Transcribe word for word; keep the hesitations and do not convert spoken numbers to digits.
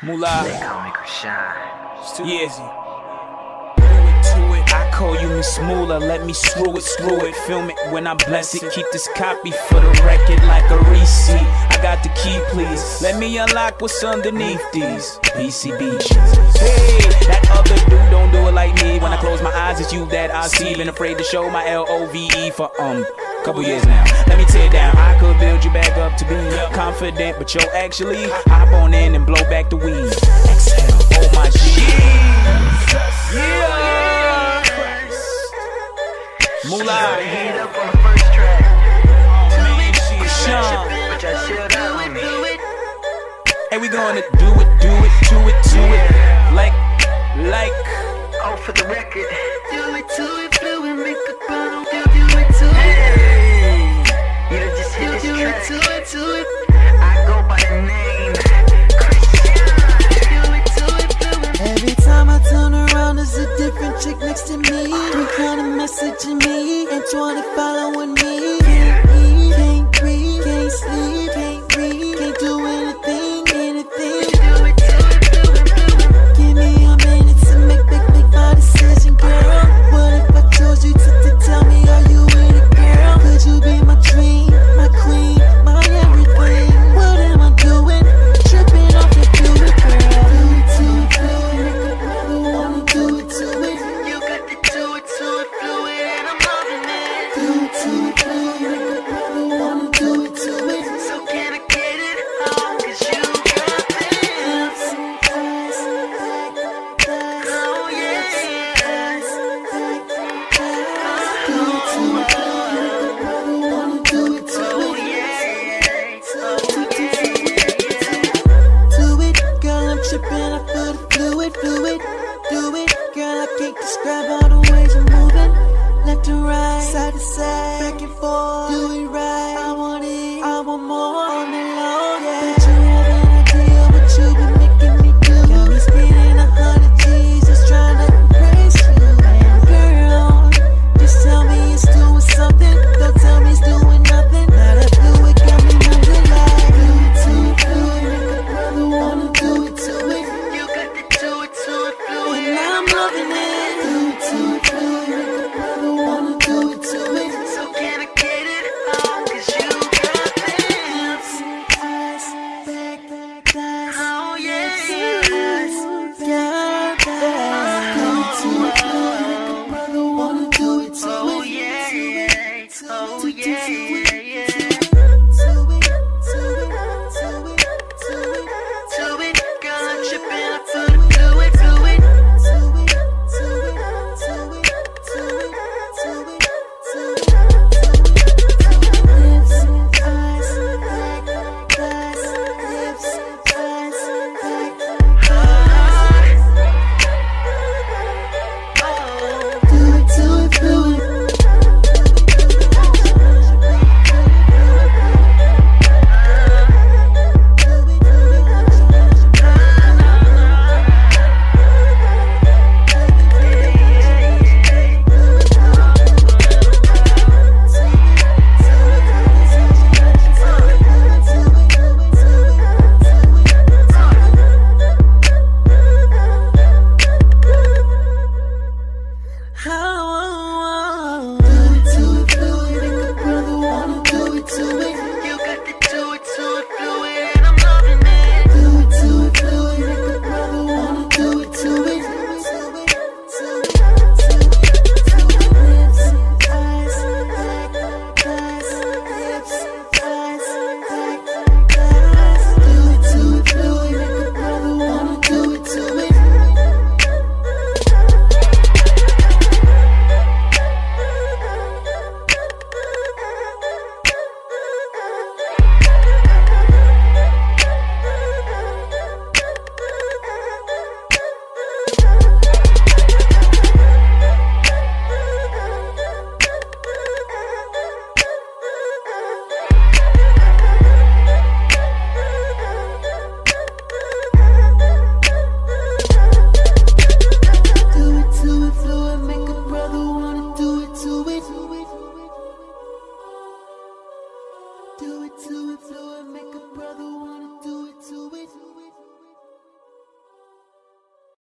Moolah. Yeezy. I call you Miss Moolah, let me screw it, screw it, film it when I bless it. Keep this copy for the record like a receipt. I got the key, please. Let me unlock what's underneath these B C Bs. Hey, that other dude don't do it like me. When I close my eyes, it's you that I see. Been afraid to show my L O V E for um couple years now. Let me tear down. I could build you back up to be confident, but yo, actually, hop on in and blow back the weed. Exhale, oh my G. Yeah. Moolah, hit up on the first track. Chrishan, but y'all chilled out with me. And we gonna do it, do it, do it, do it, like, like. Oh, for the record, do it, do it, do it, make a bottle, do it, do it, do it. Hey, you just hit this track. Do it, do it, do it.